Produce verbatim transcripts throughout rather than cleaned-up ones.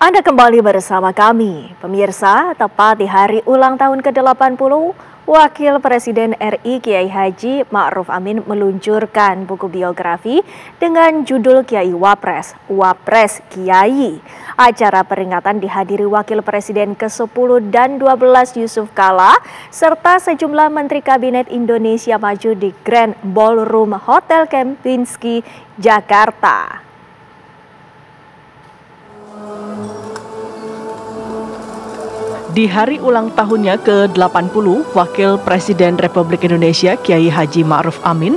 Anda kembali bersama kami, pemirsa. Tepat di hari ulang tahun ke-delapan puluh, Wakil Presiden R I Kiai Haji Ma'ruf Amin meluncurkan buku biografi dengan judul Kiai Wapres, Wapres Kiai. Acara peringatan dihadiri Wakil Presiden ke-sepuluh dan ke-dua belas Jusuf Kalla serta sejumlah Menteri Kabinet Indonesia Maju di Grand Ballroom Hotel Kempinski, Jakarta. Di hari ulang tahunnya ke-delapan puluh, Wakil Presiden Republik Indonesia Kiai Haji Ma'ruf Amin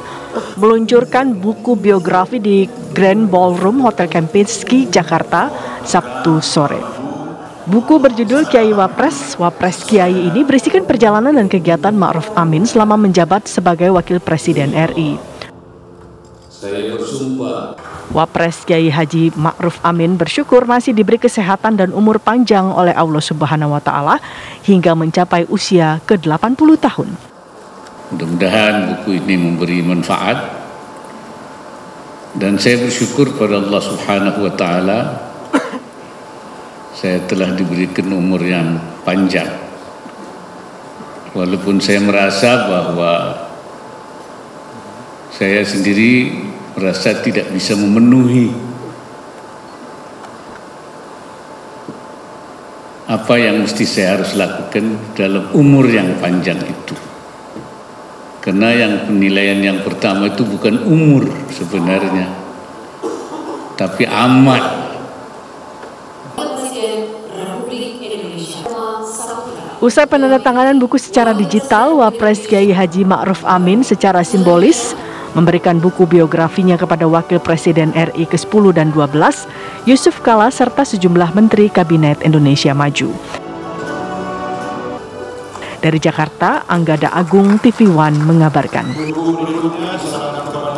meluncurkan buku biografi di Grand Ballroom Hotel Kempinski, Jakarta, Sabtu sore. Buku berjudul Kiai Wapres, Wapres Kiai ini berisikan perjalanan dan kegiatan Ma'ruf Amin selama menjabat sebagai Wakil Presiden R I. Saya bersumpah. Wapres Kiai Haji Ma'ruf Amin bersyukur masih diberi kesehatan dan umur panjang oleh Allah Subhanahu wa Ta'ala hingga mencapai usia ke-delapan puluh tahun. Mudah-mudahan buku ini memberi manfaat, dan saya bersyukur pada Allah Subhanahu wa Ta'ala saya telah diberikan umur yang panjang. Walaupun saya merasa bahwa saya sendiri merasa tidak bisa memenuhi apa yang mesti saya harus lakukan dalam umur yang panjang itu. Karena yang penilaian yang pertama itu bukan umur sebenarnya, tapi amal. Usai penandatanganan buku secara digital, Wapres Kiai Haji Ma'ruf Amin secara simbolis memberikan buku biografinya kepada Wakil Presiden R I ke-sepuluh dan ke-dua belas, Jusuf Kalla serta sejumlah Menteri Kabinet Indonesia Maju. Dari Jakarta, Anggada Agung, T V One mengabarkan.